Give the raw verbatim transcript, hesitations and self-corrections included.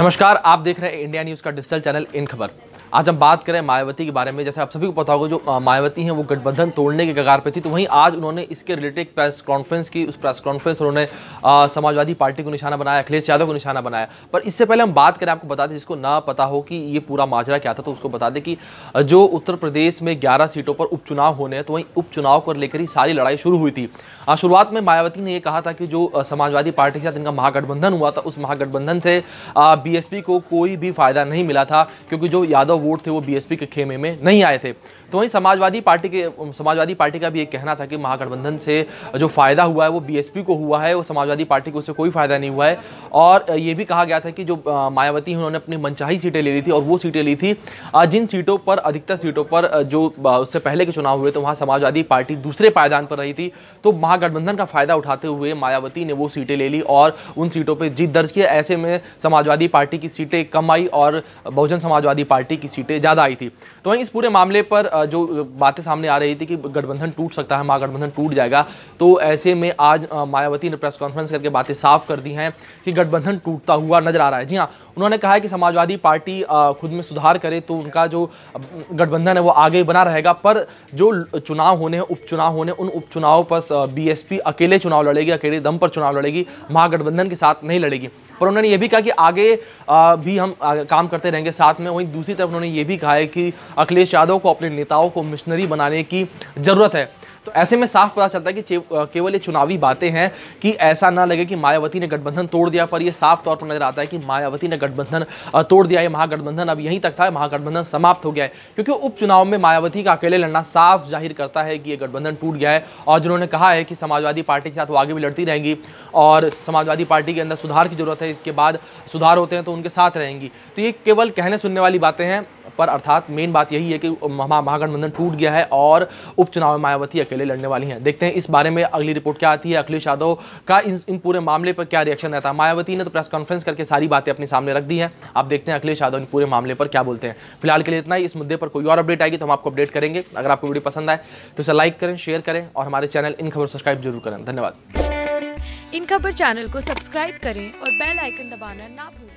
नमस्कार, आप देख रहे हैं इंडिया न्यूज का डिजिटल चैनल इन खबर। आज हम बात करें मायावती के बारे में। जैसे आप सभी को पता होगा, जो मायावती हैं वो गठबंधन तोड़ने के कगार पे थी, तो वहीं आज उन्होंने इसके रिलेटेड प्रेस कॉन्फ्रेंस की। उस प्रेस कॉन्फ्रेंस उन्होंने समाजवादी पार्टी को निशाना बनाया, अखिलेश यादव को निशाना बनाया। पर इससे पहले हम बात करें, आपको बता दें जिसको ना पता हो कि ये पूरा माजरा क्या था, तो उसको बता दें कि जो उत्तर प्रदेश में ग्यारह सीटों पर उपचुनाव होने हैं, तो वहीं उपचुनाव को लेकर ही सारी लड़ाई शुरू हुई थी। शुरुआत में मायावती ने यह कहा था कि जो समाजवादी पार्टी के साथ इनका महागठबंधन हुआ था, उस महागठबंधन से बीएसपी को कोई भी फायदा नहीं मिला था, क्योंकि जो यादव वोट थे वो बीएसपी के खेमे में नहीं आए थे। तो वहीं समाजवादी पार्टी के समाजवादी पार्टी का भी एक कहना था कि महागठबंधन से जो फायदा हुआ है वो बीएसपी को हुआ है, वो समाजवादी पार्टी को उससे कोई फायदा नहीं हुआ है। और ये भी कहा गया था कि जो मायावती उन्होंने अपनी मनचाही सीटें ले ली थी, और वो सीटें ली थी जिन सीटों पर, अधिकतर सीटों पर जो उससे पहले के चुनाव हुए तो वहाँ समाजवादी पार्टी दूसरे पायदान पर रही थी। तो महागठबंधन का फायदा उठाते हुए मायावती ने वो सीटें ले ली और उन सीटों पर जीत दर्ज की। ऐसे में समाजवादी पार्टी की सीटें कम आई और बहुजन समाजवादी पार्टी की सीटें ज़्यादा आई थी। तो वहीं इस पूरे मामले पर जो बातें सामने आ रही थी कि गठबंधन टूट सकता है, महागठबंधन टूट जाएगा, तो ऐसे में आज मायावती ने प्रेस कॉन्फ्रेंस करके बातें साफ कर दी हैं कि गठबंधन टूटता हुआ नजर आ रहा है। जी हाँ, उन्होंने कहा है कि समाजवादी पार्टी खुद में सुधार करे तो उनका जो गठबंधन है वो आगे बना रहेगा, पर जो चुनाव होने हैं, उपचुनाव होने, उन उपचुनावों पर बीएसपी अकेले चुनाव लड़ेगी, अकेले दम पर चुनाव लड़ेगी, महागठबंधन के साथ नहीं लड़ेगी। पर उन्होंने ये भी कहा कि आगे भी हम काम करते रहेंगे साथ में। वहीं दूसरी तरफ उन्होंने ये भी कहा है कि अखिलेश यादव को अपने नेताओं को मिशनरी बनाने की ज़रूरत है। तो ऐसे में साफ पता चलता है कि केवल ये चुनावी बातें हैं कि ऐसा ना लगे कि मायावती ने गठबंधन तोड़ दिया, पर ये साफ तौर पर नजर आता है कि मायावती ने गठबंधन तोड़ दिया है। महागठबंधन अब यहीं तक था, महागठबंधन समाप्त हो गया है, क्योंकि उपचुनाव में मायावती का अकेले लड़ना साफ जाहिर करता है कि ये गठबंधन टूट गया है। और जिन्होंने कहा है कि समाजवादी पार्टी के साथ वो आगे भी लड़ती रहेंगी और समाजवादी पार्टी के अंदर सुधार की जरूरत है, इसके बाद सुधार होते हैं तो उनके साथ रहेंगी। तो ये केवल कहने सुनने वाली बातें हैं, पर अर्थात मेन बात यही है कि महागठबंधन टूट गया है और उपचुनाव में मायावती अकेले लड़ने वाली हैं। देखते हैं इस बारे में अगली रिपोर्ट क्या आती है, अखिलेश यादव का इन, इन पूरे मामले पर क्या रिएक्शन रहता है। मायावती ने तो प्रेस कॉन्फ्रेंस करके सारी बातें अपने सामने रख दी हैं। आप देखते हैं अखिलेश यादव इन पूरे मामले पर क्या बोलते हैं। फिलहाल के लिए इतना ही। इस मुद्दे पर कोई और अपडेट आएगी तो हम आपको अपडेट करेंगे। अगर आपको वीडियो पसंद आए तो इसे लाइक करें, शेयर करें और हमारे चैनल इन खबर सब्सक्राइब जरूर करें। धन्यवाद। इन खबर चैनल को सब्सक्राइब करें और बेल आइकन दबाना ना भूलें।